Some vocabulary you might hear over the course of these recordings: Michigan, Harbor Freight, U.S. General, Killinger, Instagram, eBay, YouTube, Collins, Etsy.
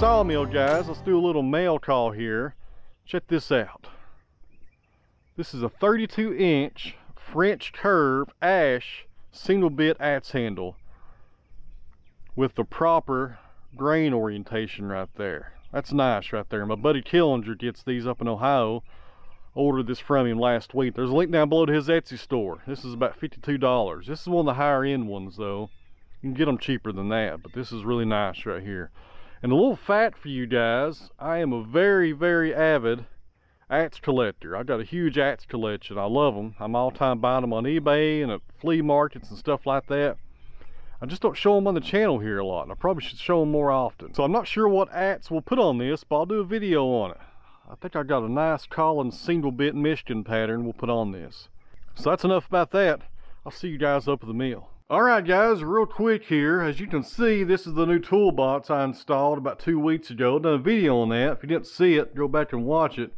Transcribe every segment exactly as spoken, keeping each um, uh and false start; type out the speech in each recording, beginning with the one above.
sawmill, guys. Let's do a little mail call here. Check this out. This is a thirty-two inch French curve ash single bit axe handle with the proper grain orientation right there. That's nice right there. My buddy Killinger gets these up in Ohio. Ordered this from him last week. There's a link down below to his Etsy store. This is about fifty-two dollars. This is one of the higher end ones though. You can get them cheaper than that, but this is really nice right here. And a little fact for you guys, I am a very, very avid axe collector. I've got a huge axe collection. I love them. I'm all time buying them on eBay and at flea markets and stuff like that. I just don't show them on the channel here a lot, and I probably should show them more often. So I'm not sure what axe we'll put on this, but I'll do a video on it. I think I got a nice Collins single bit Michigan pattern we'll put on this. So that's enough about that. I'll see you guys up at the mill. Alright guys, real quick here, as you can see, this is the new toolbox I installed about two weeks ago. I've done a video on that. If you didn't see it, go back and watch it.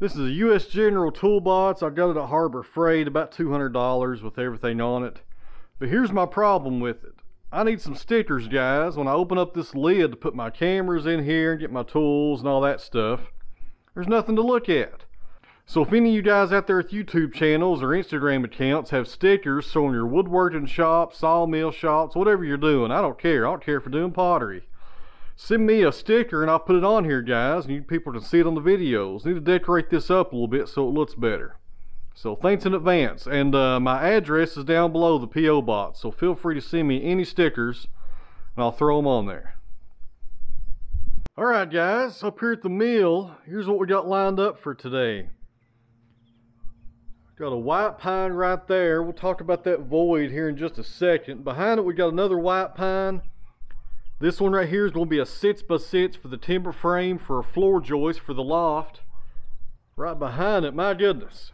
This is a U S General toolbox. I got it at Harbor Freight, about two hundred dollars with everything on it. But here's my problem with it. I need some stickers, guys, when I open up this lid to put my cameras in here and get my tools and all that stuff. There's nothing to look at. So if any of you guys out there with YouTube channels or Instagram accounts have stickers showing your woodworking shops, sawmill shops, whatever you're doing, I don't care. I don't care if you're doing pottery. Send me a sticker and I'll put it on here, guys, and you people can see it on the videos. I need to decorate this up a little bit so it looks better. So thanks in advance. And uh, my address is down below the P O box, so feel free to send me any stickers and I'll throw them on there. Alright guys, up here at the mill, here's what we got lined up for today. Got a white pine right there. We'll talk about that void here in just a second. Behind it we got another white pine. This one right here is going to be a six by six for the timber frame for a floor joist for the loft. Right behind it, my goodness.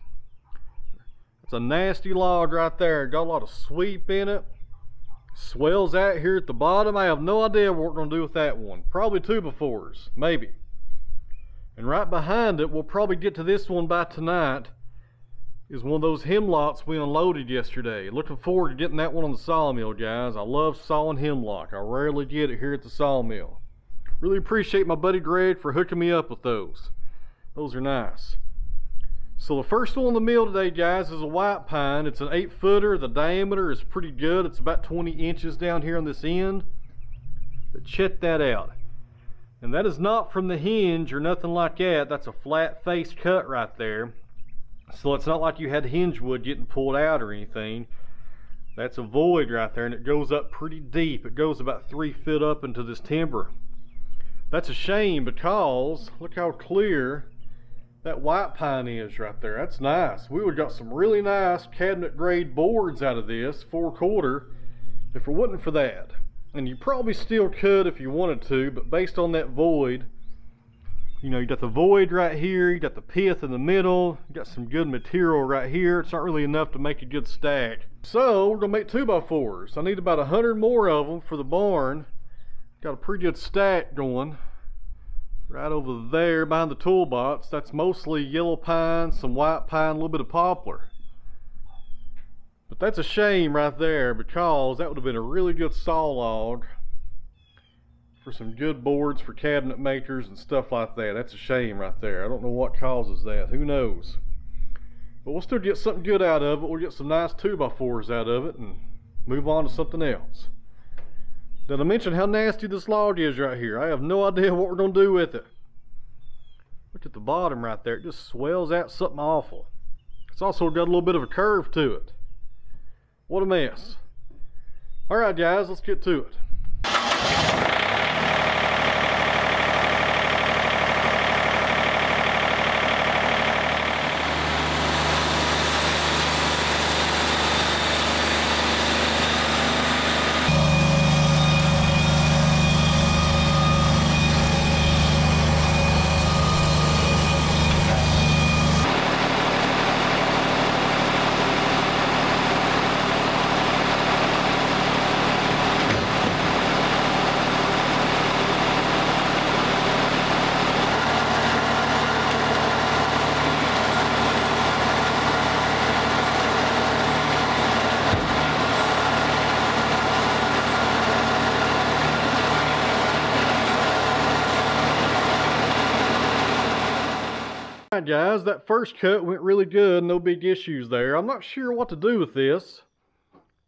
It's a nasty log right there. Got a lot of sweep in it. Swells out here at the bottom. I have no idea what we're going to do with that one. Probably two befores, maybe. And right behind it, we'll probably get to this one by tonight, is one of those hemlocks we unloaded yesterday. Looking forward to getting that one on the sawmill, guys. I love sawing hemlock. I rarely get it here at the sawmill. Really appreciate my buddy Greg for hooking me up with those. Those are nice. So the first one in the mill today, guys, is a white pine. It's an eight footer. The diameter is pretty good. It's about twenty inches down here on this end. But check that out. And that is not from the hinge or nothing like that. That's a flat face cut right there. So it's not like you had hinge wood getting pulled out or anything. That's a void right there, and it goes up pretty deep. It goes about three feet up into this timber. That's a shame because look how clear that white pine is right there. That's nice. We would have got some really nice cabinet grade boards out of this four quarter if it wasn't for that. And you probably still could if you wanted to, but based on that void, you know, you got the void right here, you got the pith in the middle, you got some good material right here. It's not really enough to make a good stack. So we're gonna make two by fours. I need about a hundred more of them for the barn. Got a pretty good stack going. Right over there behind the toolbox, that's mostly yellow pine, some white pine, a little bit of poplar. But that's a shame right there because that would have been a really good saw log for some good boards for cabinet makers and stuff like that. That's a shame right there. I don't know what causes that. Who knows? But we'll still get something good out of it. We'll get some nice two by fours out of it and move on to something else. Did I mention how nasty this log is right here? I have no idea what we're going to do with it. Look at the bottom right there. It just swells out something awful. It's also got a little bit of a curve to it. What a mess. Alright guys, let's get to it. right, guys, that first cut went really good. No big issues there. I'm not sure what to do with this.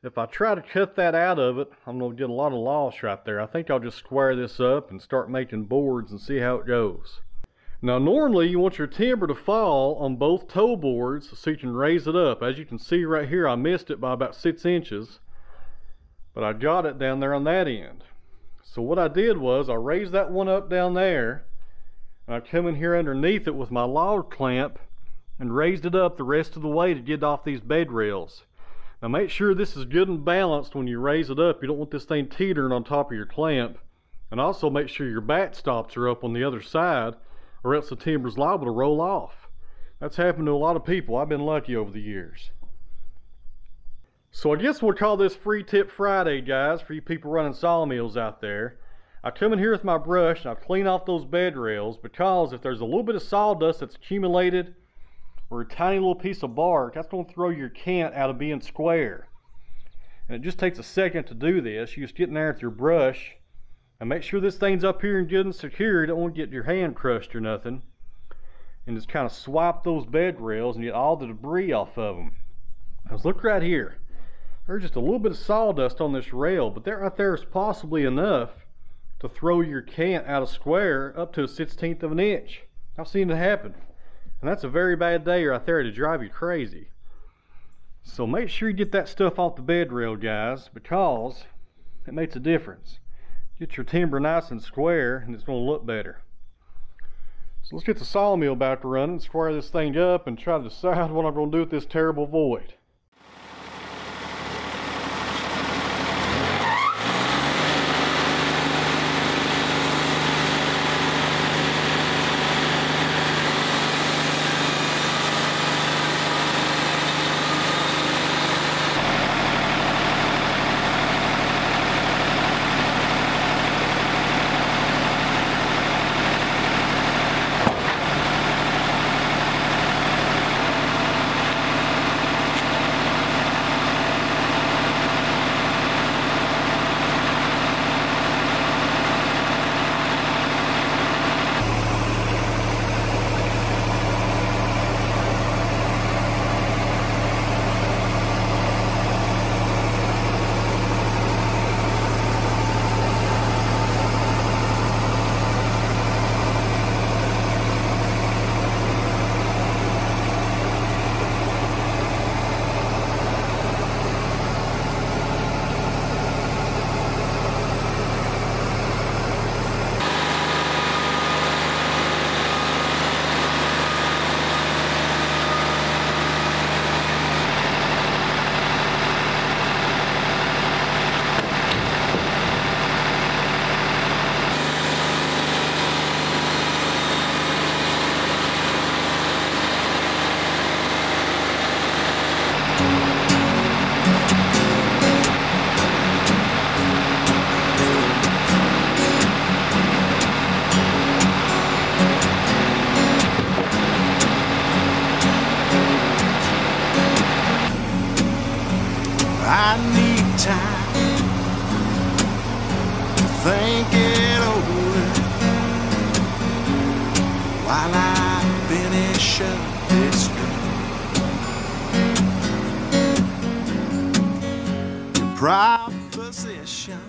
If I try to cut that out of it, I'm going to get a lot of loss right there. I think I'll just square this up and start making boards and see how it goes. Now, normally you want your timber to fall on both toe boards so you can raise it up. As you can see right here, I missed it by about six inches, but I got it down there on that end. So what I did was I raised that one up down there, and I come in here underneath it with my log clamp and raised it up the rest of the way to get off these bed rails. Now make sure this is good and balanced when you raise it up. You don't want this thing teetering on top of your clamp. And also make sure your bat stops are up on the other side, or else the timber's liable to roll off. That's happened to a lot of people. I've been lucky over the years. So I guess we'll call this Free Tip Friday, guys, for you people running sawmills out there. I come in here with my brush and I clean off those bed rails, because if there's a little bit of sawdust that's accumulated or a tiny little piece of bark, that's going to throw your cant out of being square. And it just takes a second to do this. You just get in there with your brush and make sure this thing's up here and good and secure. You don't want to get your hand crushed or nothing. And just kind of swipe those bed rails and get all the debris off of them. Because look right here. There's just a little bit of sawdust on this rail, but that right there is possibly enough to throw your cant out of square up to a sixteenth of an inch. I've seen it happen, and that's a very bad day right there to drive you crazy. So make sure you get that stuff off the bed rail, guys, because it makes a difference. Get your timber nice and square, and it's going to look better. So let's get the sawmill back to running, square this thing up, and try to decide what I'm going to do with this terrible void.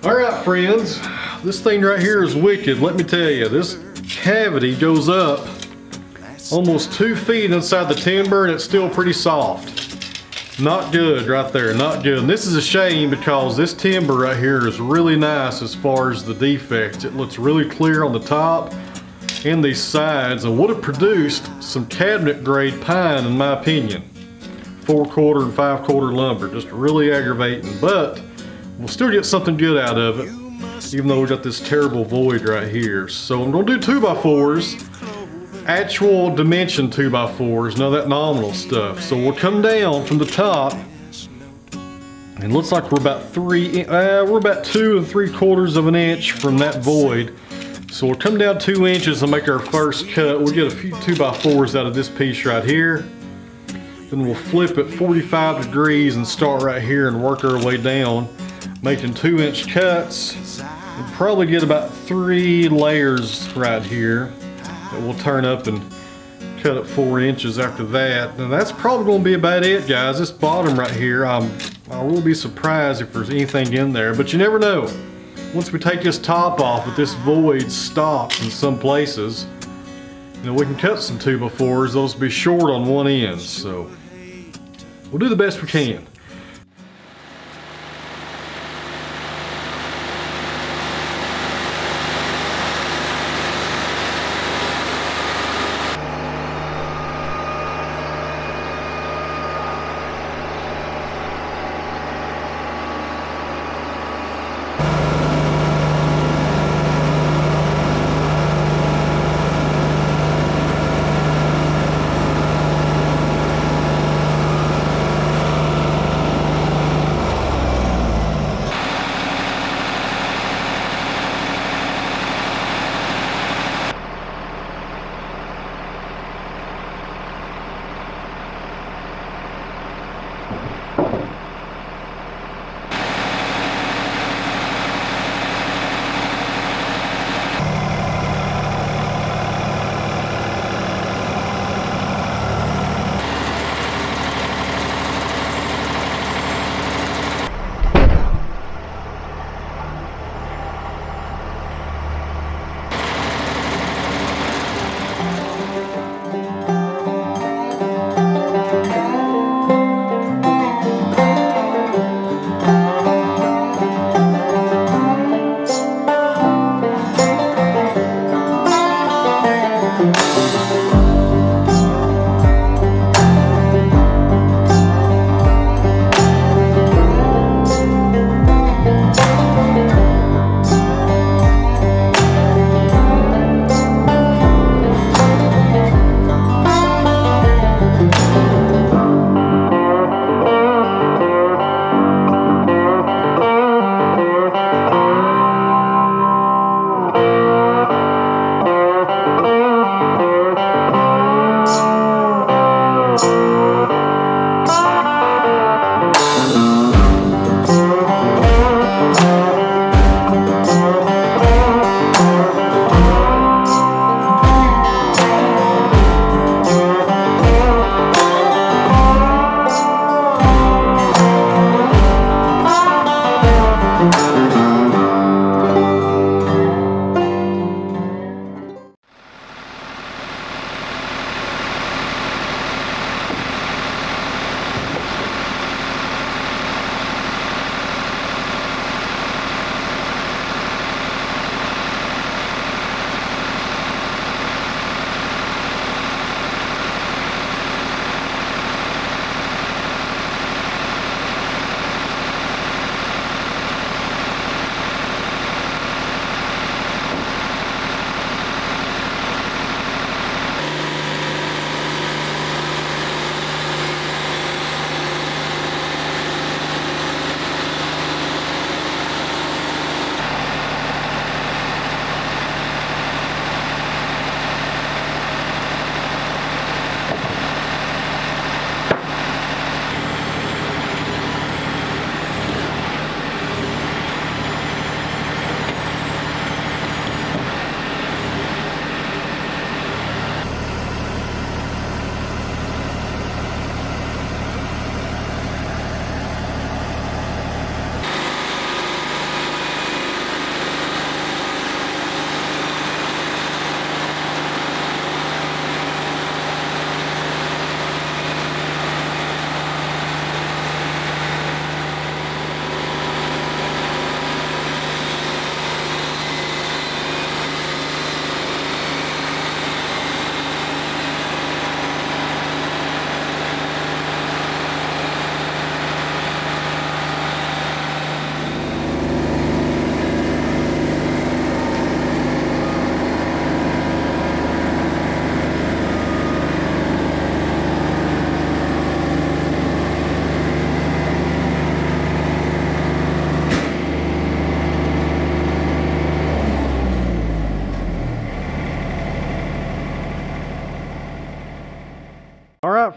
Alright friends, this thing right here is wicked. Let me tell you, this cavity goes up almost two feet inside the timber and it's still pretty soft. Not good right there, not good. And this is a shame, because this timber right here is really nice as far as the defects. It looks really clear on the top and these sides, and would have produced some cabinet grade pine in my opinion. Four quarter and five quarter lumber, just really aggravating. But we'll still get something good out of it, even though we got this terrible void right here. So I'm going to do two by fours, actual dimension two by fours, none of that nominal stuff. So we'll come down from the top, and looks like we're about three, uh, we're about two and three quarters of an inch from that void. So we'll come down two inches and make our first cut. We'll get a few two by fours out of this piece right here. Then we'll flip it forty-five degrees and start right here and work our way down, making two inch cuts. We'll probably get about three layers right here that we'll turn up and cut it four inches after that. And that's probably gonna be about it, guys. This bottom right here, I'm, I will be surprised if there's anything in there, but you never know. Once we take this top off, if this void stops in some places, you know, we can cut some two by fours. Those will be short on one end, so we'll do the best we can.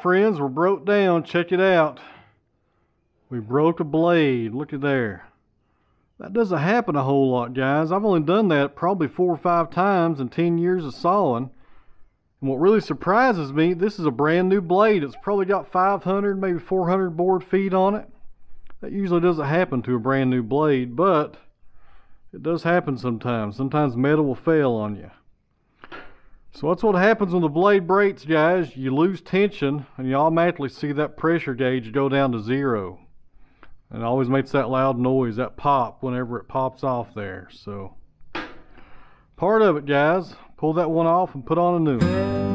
Friends, we're broke down. Check it out. We broke a blade. Look at there. That doesn't happen a whole lot, guys. I've only done that probably four or five times in ten years of sawing. And what really surprises me, this is a brand new blade. It's probably got five hundred, maybe four hundred board feet on it. That usually doesn't happen to a brand new blade, but it does happen sometimes. Sometimes metal will fail on you. So that's what happens when the blade breaks, guys. You lose tension, and you automatically see that pressure gauge go down to zero. And it always makes that loud noise, that pop, whenever it pops off there. So, part of it, guys. Pull that one off and put on a new one.